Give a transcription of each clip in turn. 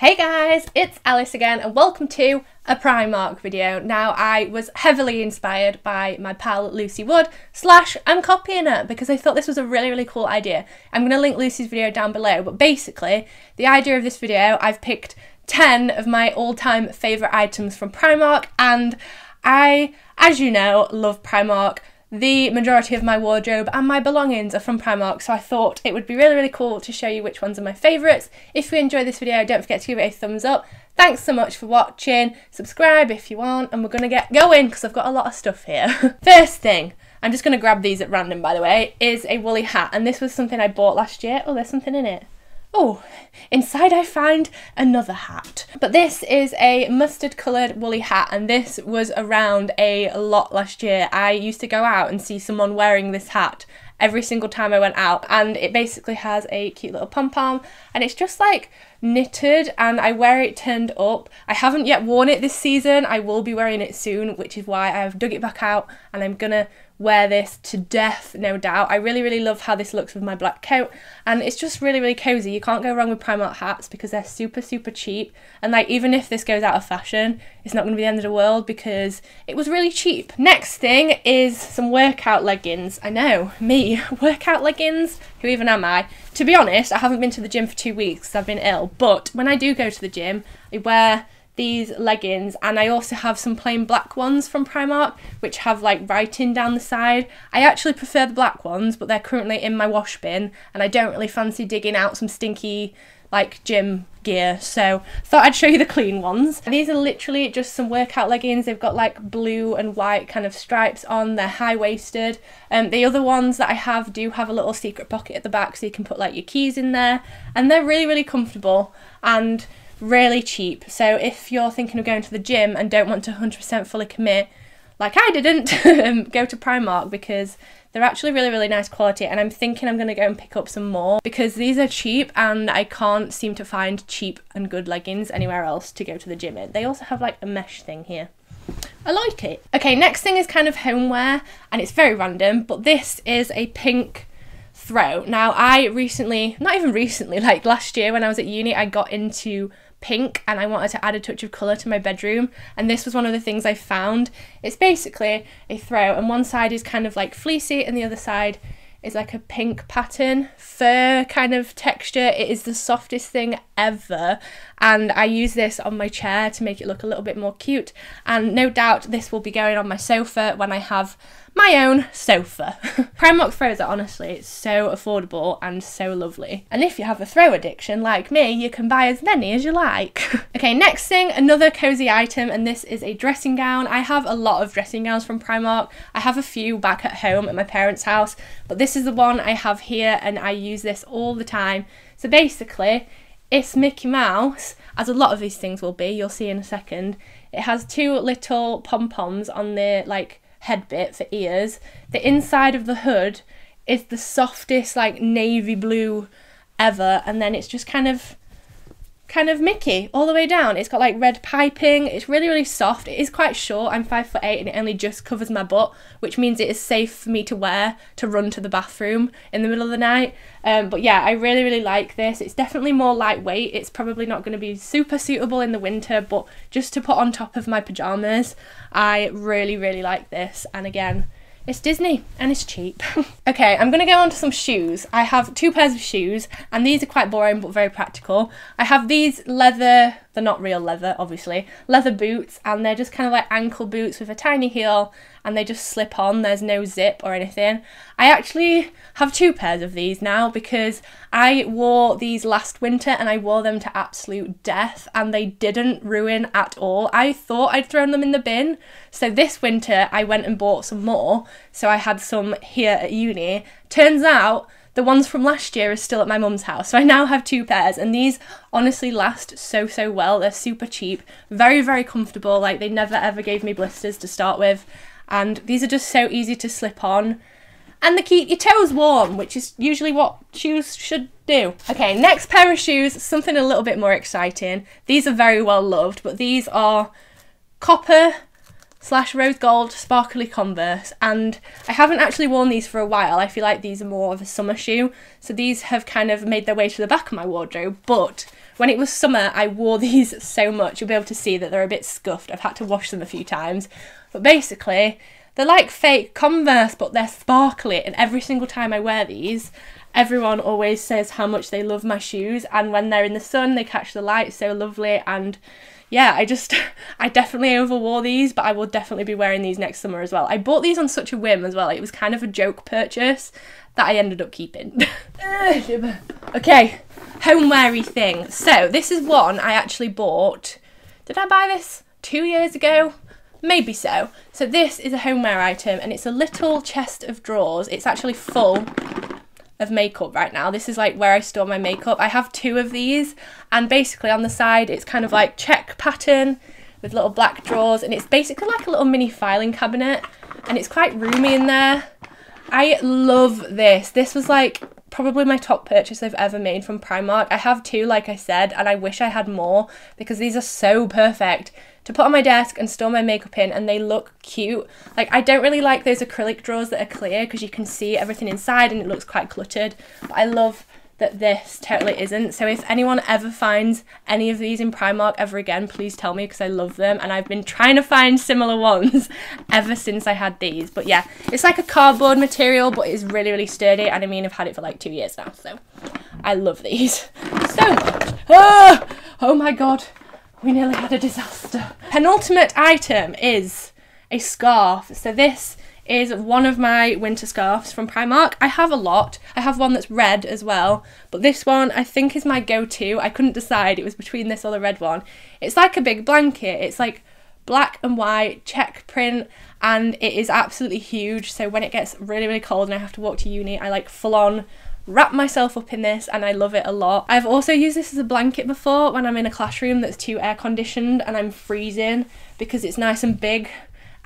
Hey guys, it's Alice again and welcome to a Primark video. Now I was heavily inspired by my pal Lucy Wood, slash I'm copying her because I thought this was a really cool idea. I'm going to link Lucy's video down below, but basically the idea of this video, I've picked 10 of my all-time favourite items from Primark, and I, as you know, love Primark. The majority of my wardrobe and my belongings are from Primark, so I thought it would be really cool to show you which ones are my favourites. If you enjoy this video, don't forget to give it a thumbs up. Thanks so much for watching. Subscribe if you want, and we're going to get going because I've got a lot of stuff here. First thing, I'm just going to grab these at random by the way, is a woolly hat, and this was something I bought last year. Oh, there's something in it. Oh, inside I find another hat. But this is a mustard coloured woolly hat, and this was around a lot last year. I used to go out and see someone wearing this hat every single time I went out, and it basically has a cute little pom-pom and it's just like knitted, and I wear it turned up. I haven't yet worn it this season. I will be wearing it soon, which is why I've dug it back out and I'm gonna wear this to death, no doubt. I really love how this looks with my black coat, and it's just really cozy. You can't go wrong with Primark hats because they're super cheap, and like even if this goes out of fashion, it's not gonna be the end of the world because it was really cheap. Next thing is some workout leggings. I know, me, workout leggings? Who even am I? To be honest, I haven't been to the gym for 2 weeks because I've been ill, but when I do go to the gym, I wear these leggings, and I also have some plain black ones from Primark which have like writing down the side. I actually prefer the black ones, but they're currently in my wash bin and I don't really fancy digging out some stinky like gym gear, so thought I'd show you the clean ones. And these are literally just some workout leggings. They've got like blue and white kind of stripes on. They're high-waisted, and the other ones that I have do have a little secret pocket at the back so you can put like your keys in there, and they're really comfortable and really cheap. So if you're thinking of going to the gym and don't want to 100% fully commit like I didn't, go to Primark because they're actually really nice quality, and I'm thinking I'm going to go and pick up some more because these are cheap and I can't seem to find cheap and good leggings anywhere else to go to the gym in. They also have like a mesh thing here. I like it. Okay, next thing is kind of homeware, and it's very random, but this is a pink throw. Now I recently, not even recently, like last year when I was at uni, I got into pink and I wanted to add a touch of colour to my bedroom, and this was one of the things I found. It's basically a throw, and one side is kind of like fleecy and the other side is like a pink pattern, fur kind of texture. It is the softest thing ever, and I use this on my chair to make it look a little bit more cute, and no doubt this will be going on my sofa when I have my own sofa. Primark throws are honestly so affordable and so lovely, and if you have a throw addiction like me, you can buy as many as you like. Okay, next thing, another cozy item, and this is a dressing gown. I have a lot of dressing gowns from Primark. I have a few back at home at my parents' house, but this is the one I have here and I use this all the time. So basically it's Mickey Mouse, as a lot of these things will be, you'll see in a second. It has two little pom-poms on the like head bit for ears. The inside of the hood is the softest like navy blue ever, and then it's just kind of Mickey all the way down. It's got like red piping. It's really soft. It is quite short. I'm 5'8" and it only just covers my butt, which means it is safe for me to wear to run to the bathroom in the middle of the night. But yeah, I really like this. It's definitely more lightweight. It's probably not going to be super suitable in the winter, but just to put on top of my pajamas, I really like this. And again, it's Disney and it's cheap. Okay, I'm gonna go on to some shoes. I have two pairs of shoes, and these are quite boring but very practical. I have these leather, they're not real leather obviously, leather boots, and they're just kind of like ankle boots with a tiny heel, and they just slip on. There's no zip or anything. I actually have two pairs of these now because I wore these last winter and I wore them to absolute death, and they didn't ruin at all. I thought I'd thrown them in the bin, so this winter I went and bought some more. So I had some here at uni. Turns out the ones from last year are still at my mum's house, so I now have two pairs, and these honestly last so well. They're super cheap, very comfortable, like they never ever gave me blisters to start with, and these are just so easy to slip on, and they keep your toes warm, which is usually what shoes should do. Okay, next pair of shoes, something a little bit more exciting. These are very well loved, but these are copper slash rose gold sparkly Converse, and I haven't actually worn these for a while. I feel like these are more of a summer shoe, so these have kind of made their way to the back of my wardrobe, but When it was summer, I wore these so much. You'll be able to see that they're a bit scuffed. I've had to wash them a few times. But basically, they're like fake Converse, but they're sparkly. And every single time I wear these, everyone always says how much they love my shoes. And when they're in the sun, they catch the light so lovely. And yeah, I definitely overwore these, but I will definitely be wearing these next summer as well. I bought these on such a whim as well. It was kind of a joke purchase that I ended up keeping. Okay, homeware-y thing. So this is one I actually bought, did I buy this 2 years ago? Maybe so. So this is a homeware item and it's a little chest of drawers. It's actually full of makeup right now. This is like where I store my makeup. I have two of these, and basically on the side it's kind of like check pattern with little black drawers, and it's basically like a little mini filing cabinet, and it's quite roomy in there. I love this. This was like probably my top purchase I've ever made from Primark. I have two, like I said, and I wish I had more because these are so perfect to put on my desk and store my makeup in, and they look cute. Like, I don't really like those acrylic drawers that are clear because you can see everything inside and it looks quite cluttered, but I love that this totally isn't. So if anyone ever finds any of these in Primark ever again, please tell me because I love them, and I've been trying to find similar ones ever since I had these. But yeah, it's like a cardboard material, but it's really, really sturdy, and I mean, I've had it for like 2 years now, so I love these so much. Oh my god. We nearly had a disaster. Penultimate item is a scarf. So this is one of my winter scarves from Primark. I have a lot. I have one that's red as well, but this one I think is my go-to. I couldn't decide. It was between this or the red one. It's like a big blanket. It's like black and white check print, and it is absolutely huge. So when it gets really, really cold and I have to walk to uni, I like full on wrap myself up in this, and I love it a lot. I've also used this as a blanket before when I'm in a classroom that's too air conditioned and I'm freezing, because it's nice and big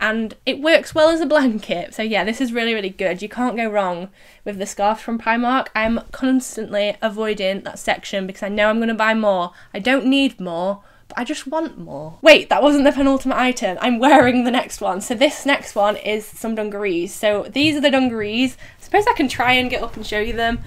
and it works well as a blanket. So yeah, this is really, really good. You can't go wrong with the scarf from Primark. I'm constantly avoiding that section because I know I'm gonna buy more. I don't need more, but I just want more. Wait, that wasn't the penultimate item. I'm wearing the next one. So this next one is some dungarees. So these are the dungarees. I suppose I can try and get up and show you them.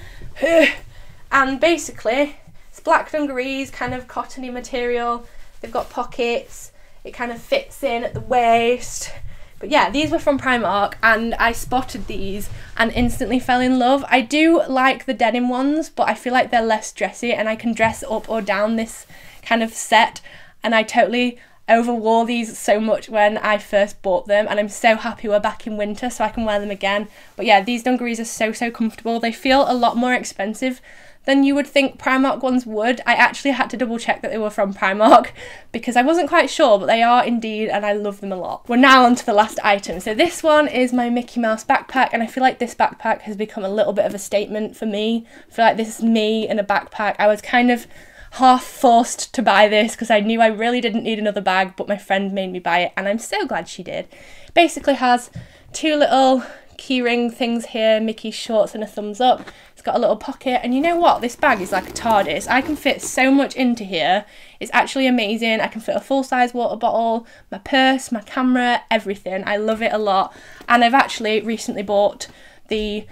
And basically it's black dungarees, kind of cottony material. They've got pockets, it kind of fits in at the waist. But yeah, these were from Primark and I spotted these and instantly fell in love. I do like the denim ones, but I feel like they're less dressy, and I can dress up or down this kind of set, and I totally overwore these so much when I first bought them, and I'm so happy we're back in winter so I can wear them again. But yeah, these dungarees are so, so comfortable. They feel a lot more expensive than you would think Primark ones would. I actually had to double check that they were from Primark because I wasn't quite sure, but they are indeed, and I love them a lot. We're now on to the last item. So this one is my Mickey Mouse backpack, and I feel like this backpack has become a little bit of a statement for me. I feel like this is me in a backpack. I was kind of half forced to buy this because I knew I really didn't need another bag, but my friend made me buy it, and I'm so glad she did. Basically has two little keyring things here, Mickey's shorts and a thumbs up. It's got a little pocket, and you know what? This bag is like a TARDIS. I can fit so much into here. It's actually amazing. I can fit a full-size water bottle, my purse, my camera, everything. I love it a lot, and I've actually recently bought the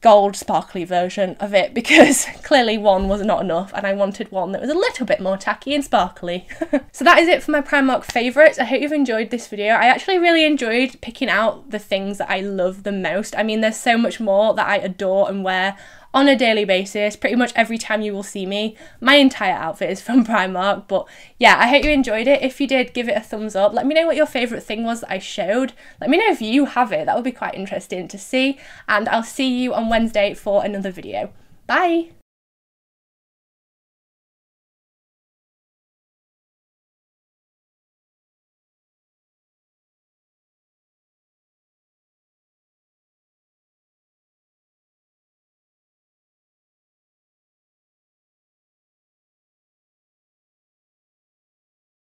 gold sparkly version of it because clearly one was not enough and I wanted one that was a little bit more tacky and sparkly. So that is it for my Primark favourites. I hope you've enjoyed this video. I actually really enjoyed picking out the things that I love the most. I mean, there's so much more that I adore and wear on a daily basis. Pretty much every time you will see me, my entire outfit is from Primark. But yeah, I hope you enjoyed it. If you did, give it a thumbs up. Let me know what your favourite thing was that I showed. Let me know if you have it. That would be quite interesting to see. And I'll see you on Wednesday for another video. Bye!